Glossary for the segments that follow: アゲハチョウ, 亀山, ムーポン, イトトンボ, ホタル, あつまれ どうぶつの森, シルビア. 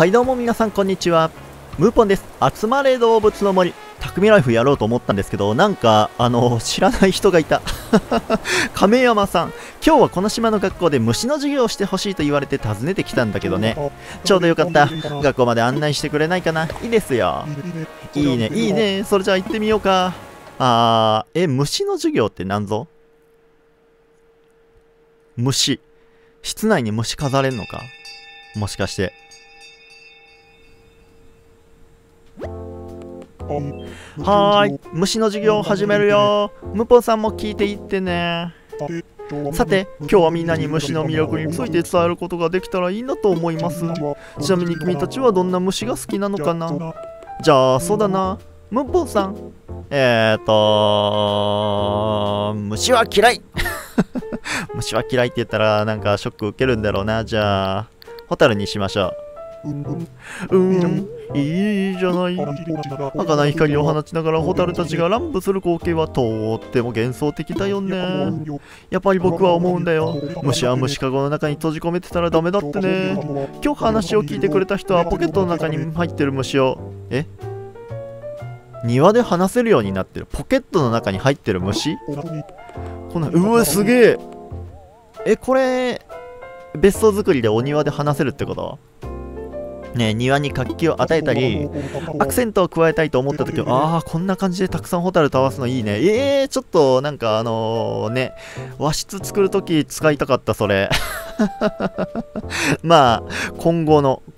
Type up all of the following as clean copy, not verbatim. はいどうも皆さんこんにちは。ムーポンです。集まれ動物の森。匠ライフやろうと思ったんですけど、なんか、知らない人がいた。亀山さん。今日はこの島の学校で虫の授業をしてほしいと言われて訪ねてきたんだけどね。ちょうどよかった。学校まで案内してくれないかな。いいですよ。いいね、いいね。それじゃあ行ってみようか。虫の授業って何ぞ？虫。室内に虫飾れんのか？もしかして。はーい、虫の授業を始めるよ。ムポンさんも聞いていってね。さて、今日はみんなに虫の魅力について伝えることができたらいいなと思います。ちなみに君たちはどんな虫が好きなのかな？じゃあ、そうだな。ムポンさん。虫は嫌い。虫は嫌いって言ったらなんかショック受けるんだろうな。じゃあ、ホタルにしましょう。いいじゃない。儚い光を放ちながらホタルたちが乱舞する光景はとっても幻想的だよね。やっぱり僕は思うんだよ。虫は虫かごの中に閉じ込めてたらダメだってね。今日話を聞いてくれた人はポケットの中に入ってる虫を庭で話せるようになってる。ポケットの中に入ってる虫、こんな、うわすげえ。これ別荘作りでお庭で話せるってこと？庭に活気を与えたりアクセントを加えたいと思った時はこんな感じでたくさんホタルと合わすのいいね。ちょっとなんか和室作る時使いたかったそれ。まあ今後のリ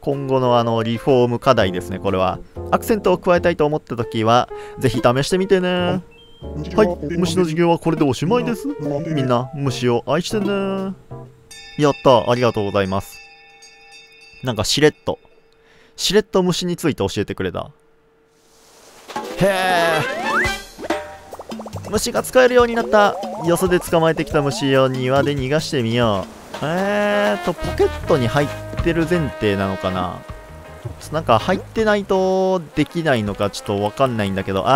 フォーム課題ですね。これはアクセントを加えたいと思った時はぜひ試してみてね。はい、虫の授業はこれでおしまいです。みんな虫を愛してね。やった、ありがとうございます。なんかしれっと虫について教えてくれた。へえ、虫が使えるようになった。よそで捕まえてきた虫を庭で逃がしてみよう。ポケットに入ってる前提なのかな。なんか入ってないとできないのかちょっとわかんないんだけど、で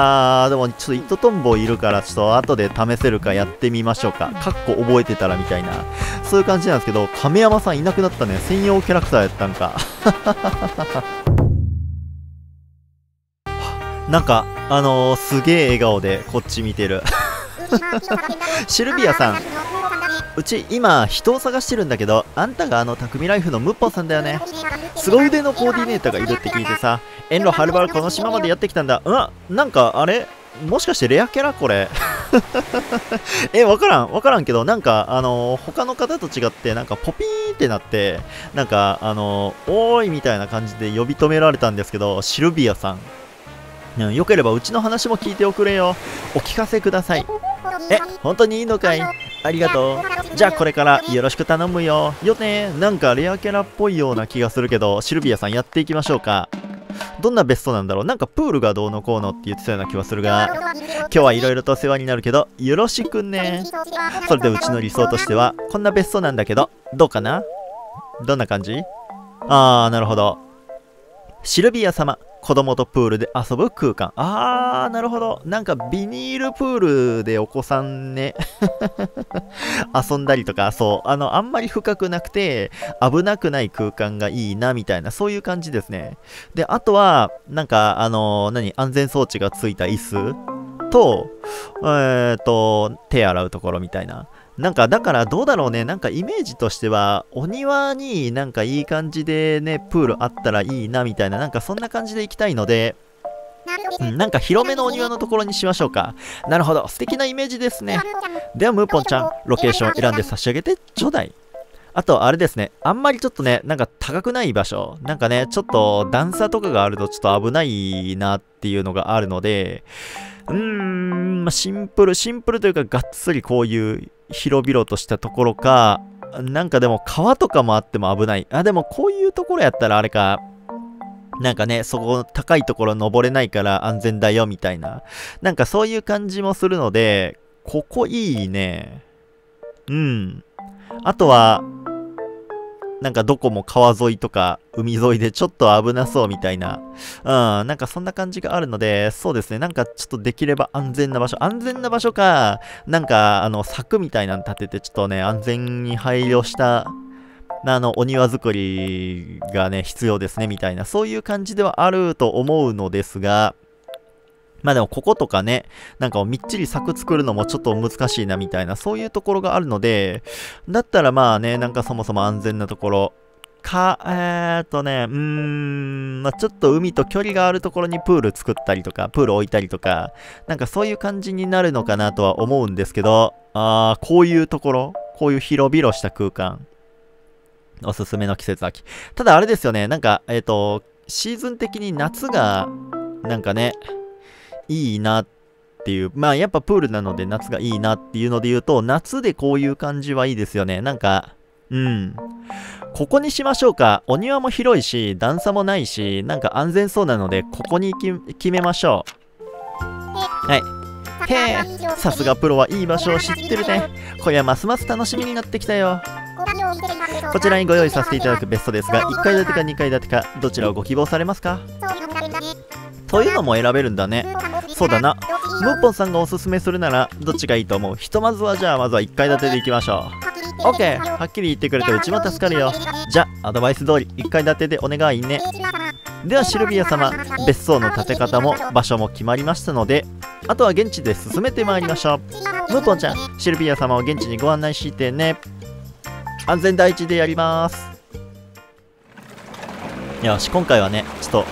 もちょっとイトトンボいるからちょっと後で試せるかやってみましょうか。かっこ覚えてたらみたいな、そういう感じなんですけど、亀山さんいなくなったね。専用キャラクターやったんか。なんかすげえ笑顔でこっち見てる。シルビアさん、うち今人を探してるんだけど、あんたが匠ライフのムッポンさんだよね。凄腕のコーディネーターがいるって聞いてさ、遠路はるばるこの島までやってきたんだ。なんかあれもしかしてレアキャラこれ。わからんけど、なんか他の方と違ってなんかポピーってなって、なんかおーいみたいな感じで呼び止められたんですけど、シルビアさん、よければうちの話も聞いておくれよ。お聞かせください。本当にいいのかい？ありがとう。じゃあこれからよろしく頼むよ。よね。なんかレアキャラっぽいような気がするけど、シルビアさんやっていきましょうか。どんな別荘なんだろう。なんかプールがどうのこうのって言ってたような気はするが、今日はいろいろと世話になるけどよろしくね。それでうちの理想としてはこんな別荘なんだけどどうかな。どんな感じ？なるほど。シルビア様、子供とプールで遊ぶ空間。なるほど。なんかビニールプールでお子さんね、遊んだりとか、そう、あんまり深くなくて、危なくない空間がいいな、みたいな、そういう感じですね。で、あとは、なんか、安全装置がついた椅子と、手洗うところみたいな。なんか、だからどうだろうね。なんかイメージとしては、お庭になんかいい感じでね、プールあったらいいな、みたいな、なんかそんな感じで行きたいので、なんか広めのお庭のところにしましょうか。なるほど。素敵なイメージですね。では、ムーポンちゃん、ロケーションを選んで差し上げてちょうだい。あと、あれですね。あんまりちょっとね、なんか高くない場所。なんかね、ちょっと段差とかがあるとちょっと危ないなっていうのがあるので、シンプルというか、がっつりこういう広々としたところか、なんかでも川とかもあっても危ない。でもこういうところやったらあれか、なんかね、そこ高いところ登れないから安全だよみたいな。なんかそういう感じもするので、ここいいね。あとは、なんかどこも川沿いとか海沿いでちょっと危なそうみたいな。なんかそんな感じがあるので、そうですね。なんかちょっとできれば安全な場所か、なんか柵みたいなの立ててちょっとね、安全に配慮した、お庭作りがね、必要ですね、みたいな、そういう感じではあると思うのですが、まあでもこことかね、なんかみっちり柵作るのもちょっと難しいなみたいな、そういうところがあるので、だったらまあね、なんかそもそも安全なところか、まあちょっと海と距離があるところにプール作ったりとか、プール置いたりとか、なんかそういう感じになるのかなとは思うんですけど、こういうところ、こういう広々した空間、おすすめの季節秋。ただあれですよね、なんか、シーズン的に夏が、なんかね、いいなっていう、まあやっぱプールなので夏がいいなっていうので言うと、夏でこういう感じはいいですよね。なんか、ここにしましょうか。お庭も広いし、段差もないし、なんか安全そうなので、ここに決めましょう。はい。へえ、さすがプロはいい場所を知ってるね。今夜ますます楽しみになってきたよ。こちらにご用意させていただく別荘ですが、1階建てか2階建てか、どちらをご希望されますか？そういうのも選べるんだね。そうだな。ムッポンさんがおすすめするならどっちがいいと思う？ひとまずはじゃあまずは1階建てでいきましょう。OK、はっきり言ってくれてうちも助かるよ。じゃあアドバイス通り1階建てでお願いね。ではシルビア様、別荘の建て方も場所も決まりましたので、あとは現地で進めてまいりましょう。ムッポンちゃん、シルビア様を現地にご案内してね。安全第一でやります。よし、今回はね、ちょっと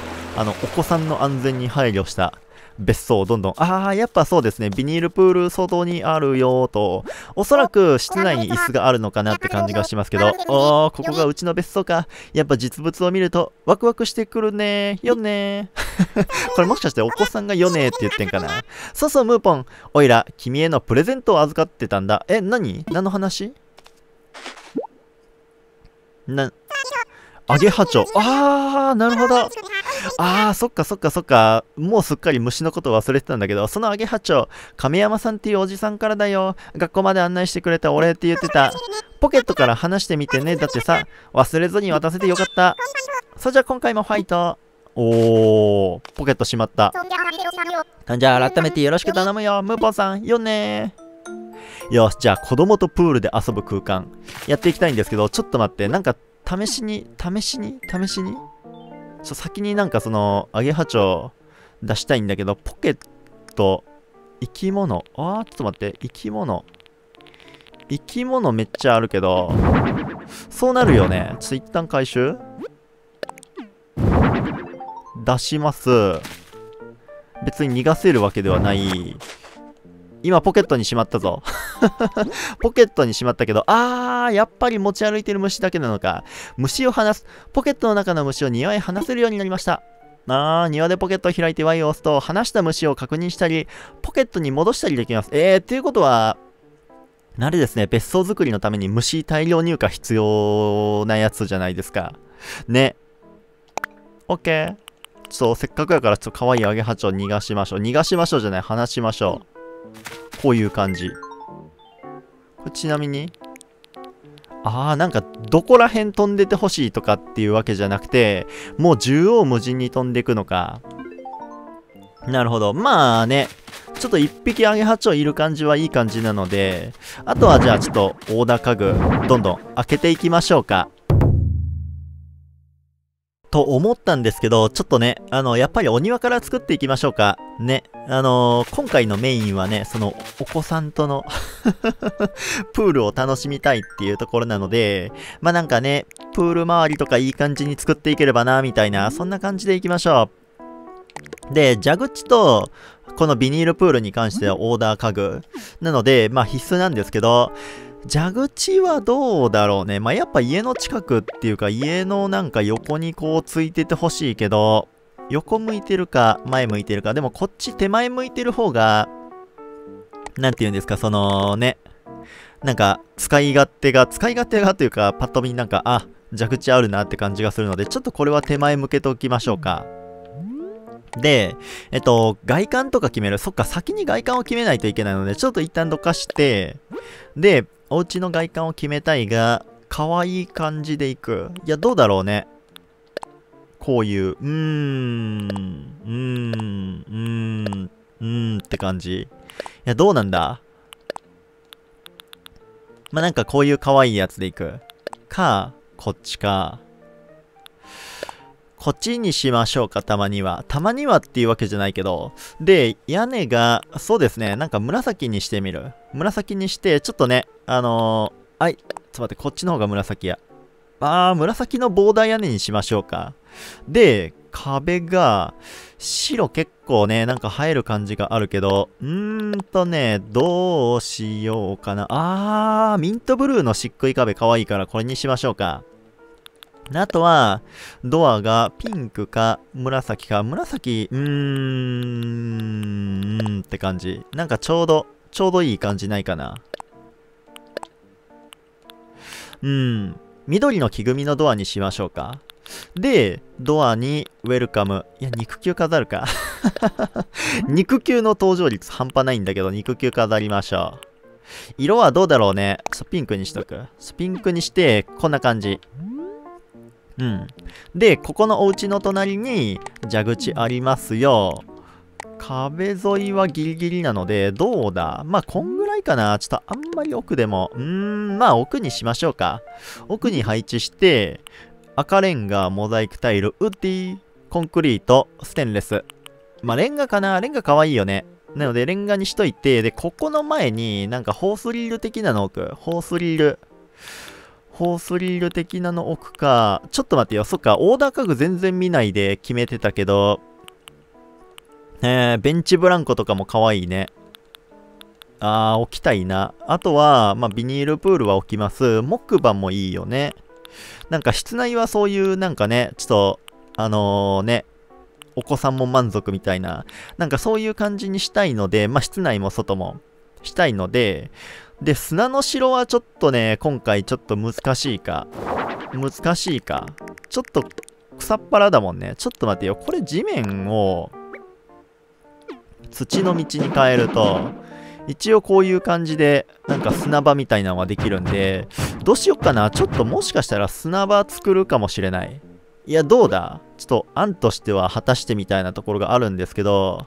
お子さんの安全に配慮した別荘をどんどん、やっぱそうですね、ビニールプール外にあるよーと、おそらく室内に椅子があるのかなって感じがしますけど、おー、ここがうちの別荘か。やっぱ実物を見るとワクワクしてくるねー、よねー。これもしかしてお子さんがよねーって言ってんかな。そうそう、ムーポン、おいら、君へのプレゼントを預かってたんだ。え、何の話？アゲハチョウ。なるほど。そっかそっかそっか。もうすっかり虫のこと忘れてたんだけど、そのアゲハチョウ、亀山さんっていうおじさんからだよ。学校まで案内してくれたお礼って言ってた。ポケットから離してみてね。だってさ、忘れずに渡せてよかった。それじゃあ今回もファイト。おー、ポケットしまった。じゃあ改めてよろしく頼むよ、ムーポンさん。よねー。よし、じゃあ子供とプールで遊ぶ空間、やっていきたいんですけど、ちょっと待って、なんか、試しに先になんかそのアゲハチョウ出したいんだけど、ポケット、生き物、ちょっと待って、生き物めっちゃあるけど、そうなるよね。ちょっと一旦回収出します。別に逃がせるわけではない。今ポケットにしまったぞ。ポケットにしまったけど、やっぱり持ち歩いてる虫だけなのか。虫を放す。ポケットの中の虫を庭へ放せるようになりました。庭でポケットを開いて Y を押すと、放した虫を確認したり、ポケットに戻したりできます。ということは、あれですね、別荘作りのために虫大量入荷必要なやつじゃないですか。ね。OK。せっかくやから、ちょっと可愛いアゲハチョウ逃がしましょう。逃がしましょうじゃない、放しましょう。こういう感じ。これちなみに、なんかどこら辺飛んでてほしいとかっていうわけじゃなくて、もう縦横無尽に飛んでいくのか。なるほど。まあね、ちょっと一匹アゲハチョウいる感じはいい感じなので、あとはじゃあちょっとオーダー家具、どんどん開けていきましょうか。と思ったんですけど、ちょっとね、やっぱりお庭から作っていきましょうか。ね、今回のメインはね、その、お子さんとの、プールを楽しみたいっていうところなので、まあなんかね、プール周りとかいい感じに作っていければな、みたいな、そんな感じでいきましょう。で、蛇口と、このビニールプールに関してはオーダー家具。なので、まあ必須なんですけど、蛇口はどうだろうね。まあ、やっぱ家の近くっていうか、家のなんか横にこうついててほしいけど、横向いてるか前向いてるか、でもこっち手前向いてる方が、なんて言うんですか、そのね、なんか使い勝手がというか、パッと見なんか、蛇口あるなって感じがするので、ちょっとこれは手前向けておきましょうか。で、外観とか決める。そっか、先に外観を決めないといけないので、ちょっと一旦どかして、で、お家の外観を決めたいが、可愛い感じでいく。いや、どうだろうね。こういう、って感じ。いや、どうなんだ？まあ、なんかこういう可愛いやつでいく。か、こっちか。こっちにしましょうか、たまには。たまにはっていうわけじゃないけど。で、屋根が、そうですね、なんか紫にしてみる。紫にして、ちょっとね、はい、ちょっと待って、こっちの方が紫や。紫のボーダー屋根にしましょうか。で、壁が、白結構ね、なんか映える感じがあるけど、どうしようかな。ミントブルーの漆喰壁可愛いからこれにしましょうか。あとは、ドアがピンクか紫か、紫、って感じ。なんかちょうどいい感じないかな。緑の木組みのドアにしましょうか。で、ドアにウェルカム。いや、肉球飾るか。肉球の登場率半端ないんだけど、肉球飾りましょう。色はどうだろうね。ピンクにしとく。ピンクにして、こんな感じ。で、ここのお家の隣に蛇口ありますよ。壁沿いはギリギリなので、どうだ？こんぐらいかな。ちょっとあんまり奥でも。奥にしましょうか。奥に配置して、赤レンガ、モザイクタイル、ウッディ、コンクリート、ステンレス。レンガかな？レンガかわいいよね。なので、レンガにしといて、で、ここの前になんかホースリール的なの置く。ホースリール的なの置くか。ちょっと待ってよ。そっか。オーダー家具全然見ないで決めてたけど。ベンチブランコとかも可愛いね。置きたいな。あとは、ビニールプールは置きます。木馬もいいよね。なんか室内はそういう、なんかね、ちょっと、お子さんも満足みたいな。なんかそういう感じにしたいので、室内も外もしたいので、で、砂の城はちょっとね、今回ちょっと難しいか。ちょっと草っ腹だもんね。ちょっと待ってよ。これ地面を土の道に変えると、一応こういう感じで、なんか砂場みたいなのができるんで、どうしよっかな。ちょっともしかしたら砂場作るかもしれない。いや、どうだ？ちょっと案としては果たしてみたいなところがあるんですけど、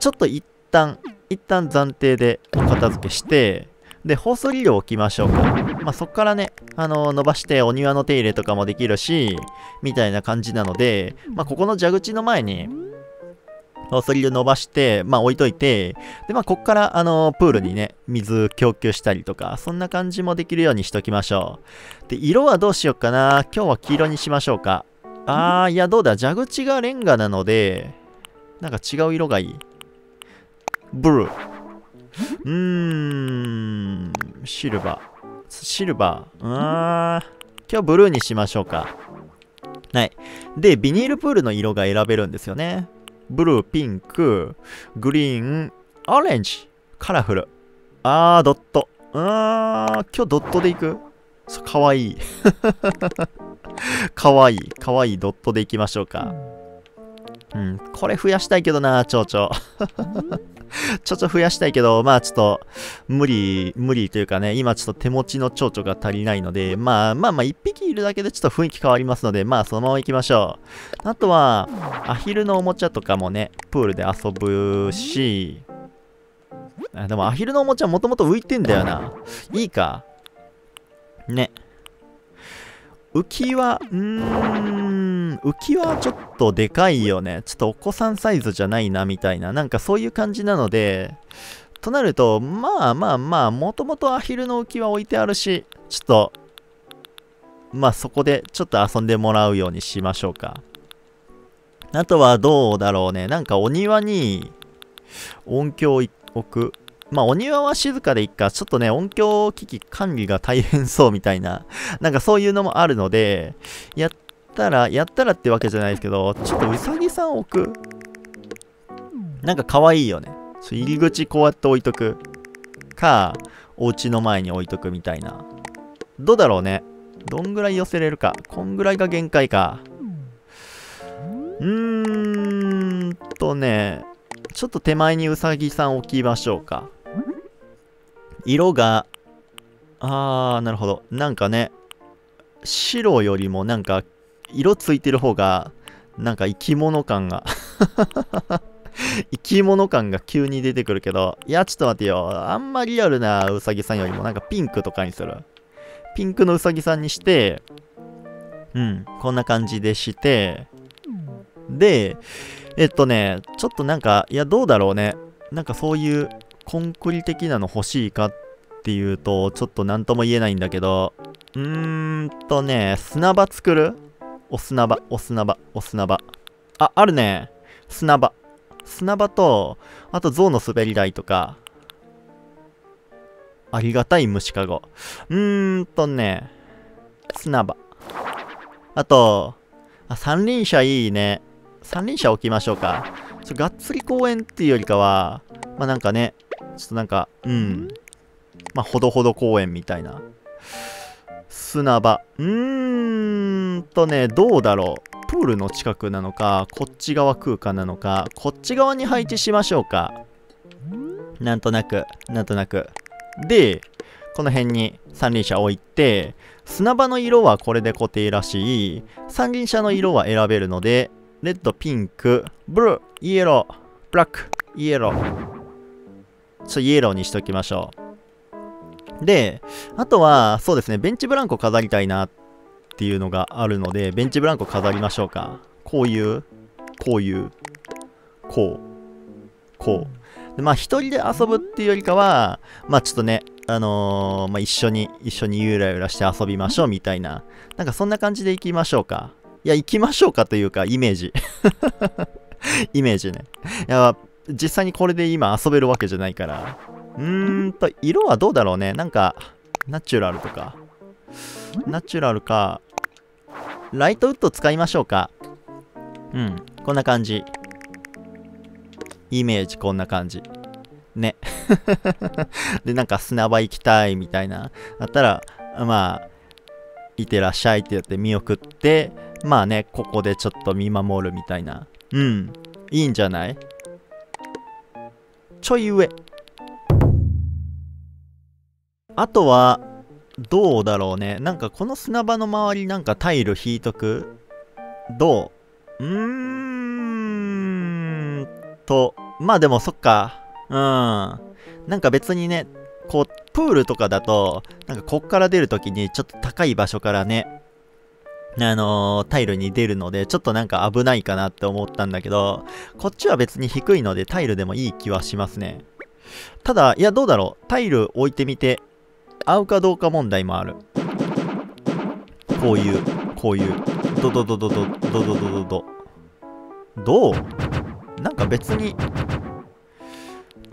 ちょっと一旦暫定でお片付けして、で、ホースリールを置きましょうか。そっからね、伸ばしてお庭の手入れとかもできるし、みたいな感じなので、ここの蛇口の前に、ホースリール伸ばして、置いといて、で、こっから、プールにね、水供給したりとか、そんな感じもできるようにしときましょう。で、色はどうしようかな。今日は黄色にしましょうか。いや、どうだ？蛇口がレンガなので、なんか違う色がいい。ブルー。シルバー。今日ブルーにしましょうか。はい。で、ビニールプールの色が選べるんですよね。ブルー、ピンク、グリーン、オレンジ、カラフル。ドット。今日ドットでいく？かわいい。かわいいドットでいきましょうか。これ増やしたいけどな、蝶々増やしたいけど、ちょっと、無理というかね、今ちょっと手持ちの蝶々が足りないので、一匹いるだけでちょっと雰囲気変わりますので、そのまま行きましょう。あとは、アヒルのおもちゃとかもね、プールで遊ぶし、でもアヒルのおもちゃもともと浮いてんだよな。いいか。ね。浮き輪、浮き輪ちょっとでかいよね。ちょっとお子さんサイズじゃないな、みたいな。なんかそういう感じなので、となると、もともとアヒルの浮き輪置いてあるし、ちょっと、そこでちょっと遊んでもらうようにしましょうか。あとはどうだろうね。なんかお庭に音響を置く。お庭は静かでいっか。ちょっとね、音響機器管理が大変そうみたいな。なんかそういうのもあるので、やったらってわけじゃないですけど、ちょっとウサギさん置く。なんか可愛いよね。入り口こうやって置いとく。か、お家の前に置いとくみたいな。どうだろうね。どんぐらい寄せれるか。こんぐらいが限界か。ちょっと手前にウサギさん置きましょうか。色が、なるほど。なんかね、白よりもなんか、色ついてる方が、なんか生き物感が、生き物感が急に出てくるけど、いや、ちょっと待ってよ。あんまリアルなウサギさんよりもなんかピンクとかにする。ピンクのうさぎさんにして、うん、こんな感じでして、で、ちょっとなんか、いや、どうだろうね。なんかそういうコンクリ的なの欲しいかっていうと、ちょっとなんとも言えないんだけど、砂場作る？お砂場。あ、あるね。砂場と、あと象の滑り台とか、ありがたい虫かご。砂場。あと、あ、三輪車いいね。三輪車置きましょうか。がっつり公園っていうよりかは、まあなんかね、ちょっとなんか、うん。まあほどほど公園みたいな。砂場。どうだろう。プールの近くなのか、こっち側空間なのか、こっち側に配置しましょうか。なんとなく。で、この辺に三輪車置いて、砂場の色はこれで固定らしい。三輪車の色は選べるので、レッド、ピンク、ブルー、イエロー、ブラック、イエロー。イエローにしときましょう。で、あとは、そうですね、ベンチブランコ飾りたいなっていうのがあるので、ベンチブランコ飾りましょうか。こういう。で、まあ、一人で遊ぶっていうよりかは、まあ、ちょっとね、まあ、一緒にゆらゆらして遊びましょうみたいな。なんかそんな感じで行きましょうか。いや、行きましょうかというか、イメージ。イメージね。いや、実際にこれで今遊べるわけじゃないから。色はどうだろうね。なんか、ナチュラルとか。ナチュラルか。ライトウッド使いましょうか。うん、こんな感じ。イメージこんな感じ。ね。で、なんか砂場行きたいみたいな。だったら、まあ、いてらっしゃいってやって見送って、まあね、ここでちょっと見守るみたいな。うん、いいんじゃない？ちょい上。あとは、どうだろうね。なんかこの砂場の周りなんかタイル引いとく？どう？まあでもそっか。なんか別にね、こう、プールとかだと、なんかこっから出るときにちょっと高い場所からね、タイルに出るので、ちょっとなんか危ないかなって思ったんだけど、こっちは別に低いのでタイルでもいい気はしますね。ただ、いやどうだろう。タイル置いてみて、合うかどうか問題もある。こういう、どう？なんか別に、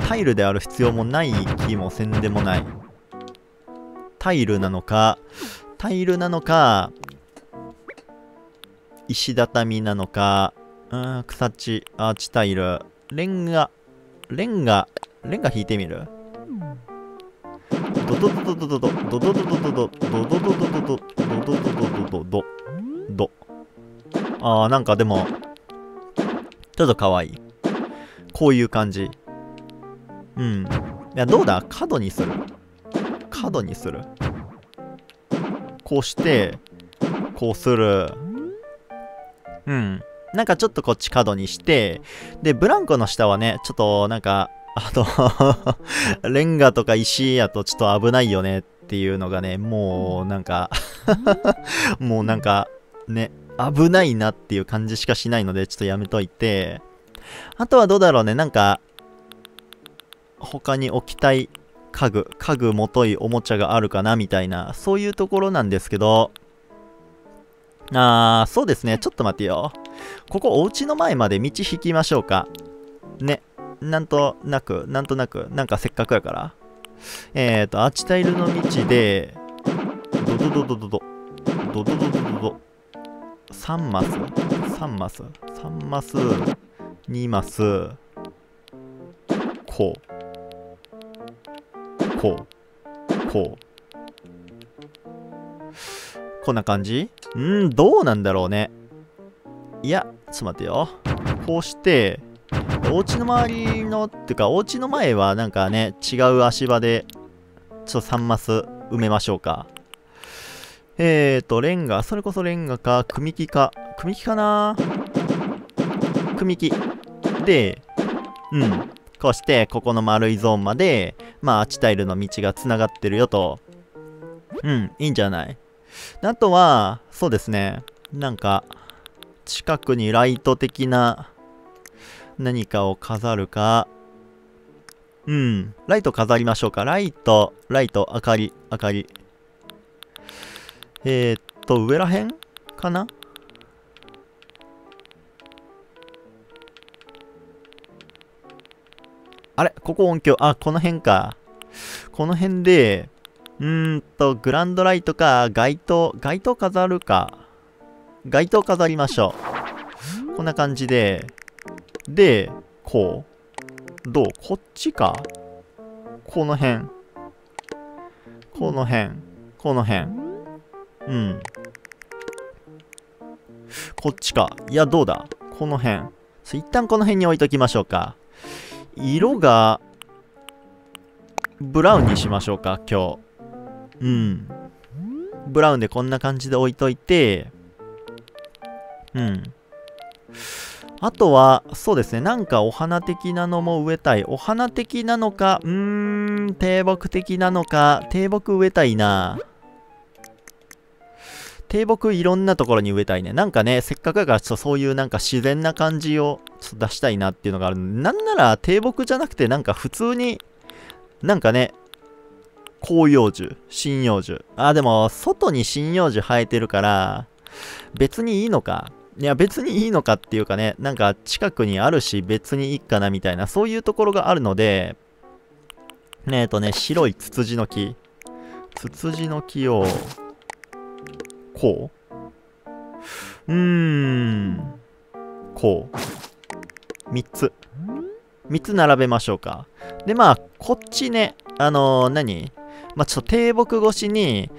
タイルである必要もない気もせんでもない。タイルなのか、石畳なのか、草地、アーチタイル、レンガ引いてみる？あー、なんかでも、ちょっとかわいい。こういう感じ。いや、どうだ？角にする。こうして、こうする。なんかちょっとこっち角にして、で、ブランコの下はね、ちょっとなんか、レンガとか石やとちょっと危ないよねっていうのがね、もうなんか、もうなんかね、危ないなっていう感じしかしないので、ちょっとやめといて。あとはどうだろうね、なんか、他に置きたい家具もといおもちゃがあるかなみたいな、そういうところなんですけど、そうですね、ちょっと待ってよ。ここお家の前まで道引きましょうか。ね。なんとなく、なんかせっかくやから。アーチタイルの道で、3マス、2マス、こう。こんな感じ？どうなんだろうね。いや、ちょっと待ってよ。こうして、お家の周りの、っていうか、お家の前はなんかね、違う足場で、ちょっと3マス埋めましょうか。レンガ、それこそレンガか、組木かな。で、こうして、ここの丸いゾーンまで、まあ、アーチタイルの道がつながってるよと。うん、いいんじゃない。あとは、そうですね。なんか、近くにライト的な何かを飾るか。うん、ライト飾りましょうか。ライト、明かり。上らへんかな?あれ?ここ音響。あ、この辺か。この辺で、グランドライトか、街灯飾るか。街灯飾りましょう。こんな感じで、で、こう。どう?こっちか?この辺。うん。こっちか。いや、どうだ?この辺。一旦この辺に置いときましょうか。色が、ブラウンにしましょうか、今日。うん。ブラウンでこんな感じで置いといて、うん。あとは、そうですね、なんかお花的なのも植えたい。お花的なのか、低木的なのか、低木植えたいな。低木いろんなところに植えたいね。なんかね、せっかくだからちょっとそういうなんか自然な感じをちょっと出したいなっていうのがあるので、なんなら低木じゃなくてなんか普通に、なんかね、広葉樹、針葉樹。あ、でも外に針葉樹生えてるから、別にいいのか。いや別にいいのかっていうかね、なんか近くにあるし別にいいかなみたいな、そういうところがあるので、白いツツジの木。ツツジの木を、こうこう。3つ並べましょうか。で、まあ、こっちね、ちょっと低木越しに、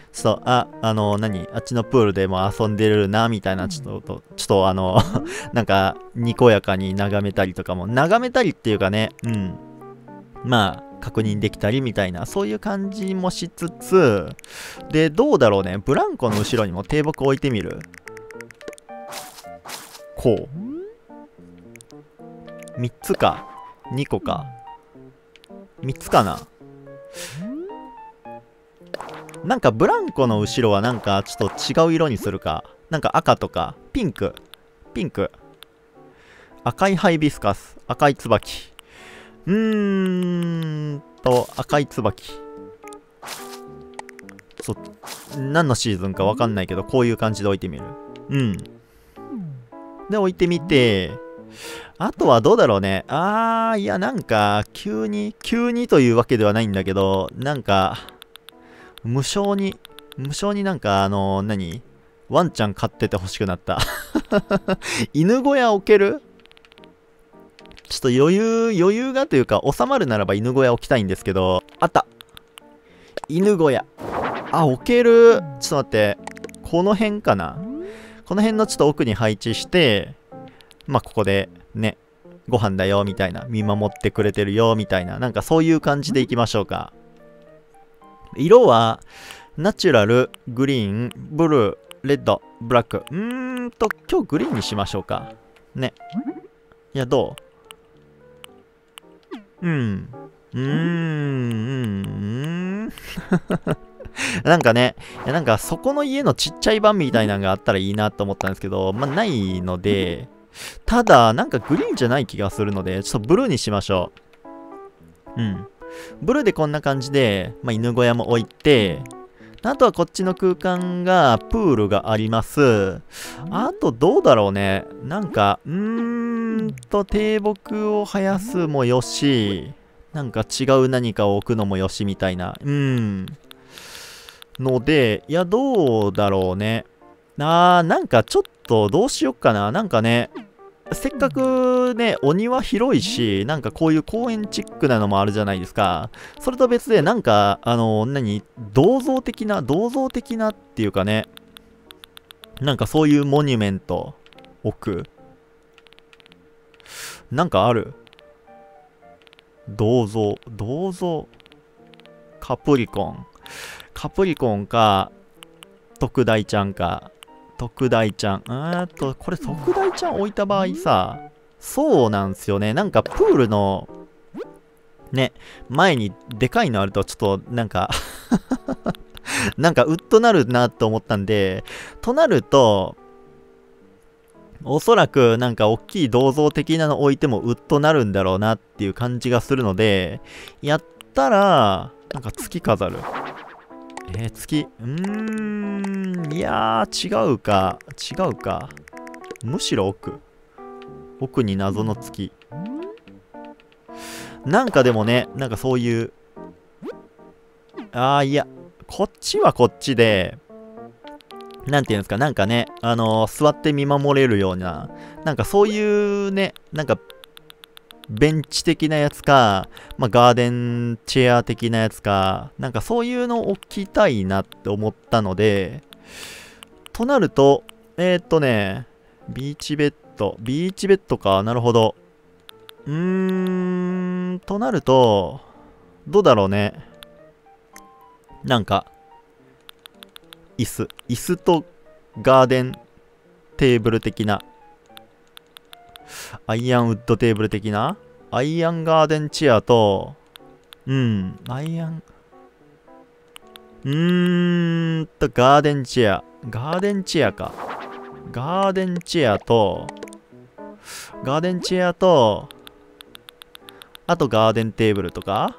あっちのプールでも遊んでるな、みたいな、なんか、にこやかに眺めたりとかも、眺めたりっていうかね、うん。まあ、確認できたりみたいな、そういう感じもしつつ、で、どうだろうね。ブランコの後ろにも低木置いてみる。こう。3つか。2個か。3つかな。なんかブランコの後ろはなんかちょっと違う色にするか。なんか赤とか。ピンク。赤いハイビスカス。赤い椿。赤い椿。何のシーズンかわかんないけど、こういう感じで置いてみる。うん。で、置いてみて、あとはどうだろうね。いや、なんか、急にというわけではないんだけど、なんか、無性になんか、ワンちゃん飼ってて欲しくなった。犬小屋置ける?ちょっと余裕がというか、収まるならば犬小屋置きたいんですけど、あった!犬小屋。あ、置ける!ちょっと待って、この辺かな?この辺のちょっと奥に配置して、まあ、ここでね、ご飯だよ、みたいな、見守ってくれてるよ、みたいな、なんかそういう感じでいきましょうか。色は、ナチュラル、グリーン、ブルー、レッド、ブラック。今日グリーンにしましょうか。ね。いや、どう?なんかね、なんかそこの家のちっちゃい版みたいなのがあったらいいなと思ったんですけど、まあないので、ただ、なんかグリーンじゃない気がするので、ちょっとブルーにしましょう。うん。ブルーでこんな感じで、まあ犬小屋も置いて、あとはこっちの空間が、プールがあります。あとどうだろうね。なんか、低木を生やすもよし、なんか違う何かを置くのもよしみたいな。ので、いや、どうだろうね。なんかちょっとどうしよっかな。なんかね、せっかくね、お庭広いし、なんかこういう公園チックなのもあるじゃないですか。それと別で、なんか、銅像的なっていうかね、なんかそういうモニュメント置く。なんかある?銅像。カプリコンか、特大ちゃん。これ特大ちゃん置いた場合さ、そうなんすよね。なんかプールの、ね、前にでかいのあるとちょっとなんかなんかうっとなるなと思ったんで、となると、おそらくなんか大きい銅像的なの置いてもうっとなるんだろうなっていう感じがするので、やったら、なんか月飾る。月。いやー、違うか。違うか。むしろ奥。奥に謎の月。なんかでもね、なんかそういう。いや、こっちはこっちで、なんていうんですか、なんかね、座って見守れるような、なんかそういうね、なんか、ベンチ的なやつか、まあ、ガーデンチェア的なやつか、なんかそういうの置きたいなって思ったので、となると、ビーチベッド、か、なるほど。となると、どうだろうね。なんか、椅子とガーデンテーブル的な、アイアンウッドテーブル的な、アイアンガーデンチェアと、ガーデンチェア。ガーデンチェアと、あとガーデンテーブルとか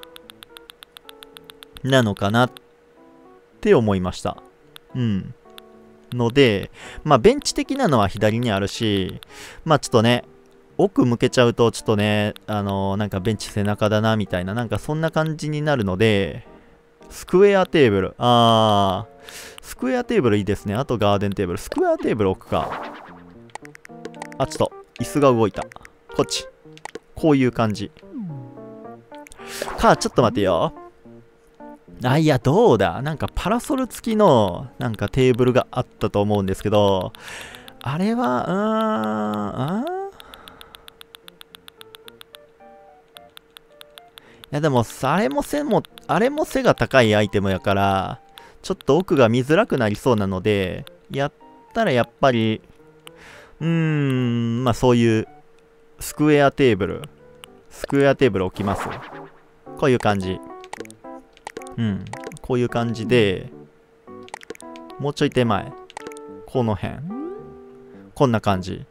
なのかなって思いました。ので、まあ、ベンチ的なのは左にあるし、まあ、ちょっとね、奥向けちゃうと、ちょっとね、なんかベンチ背中だな、みたいな、なんかそんな感じになるので、スクエアテーブル。スクエアテーブルいいですね。あとガーデンテーブル。スクエアテーブル置くか。ちょっと、椅子が動いた。こっち。こういう感じ。ちょっと待てよ。いや、どうだ？なんかパラソル付きの、なんかテーブルがあったと思うんですけど、あれは、いや、でも、あれも背が高いアイテムやから、ちょっと奥が見づらくなりそうなので、やったらやっぱり、まあそういう、スクエアテーブル置きます。こういう感じ。こういう感じで、もうちょい手前。この辺。こんな感じ。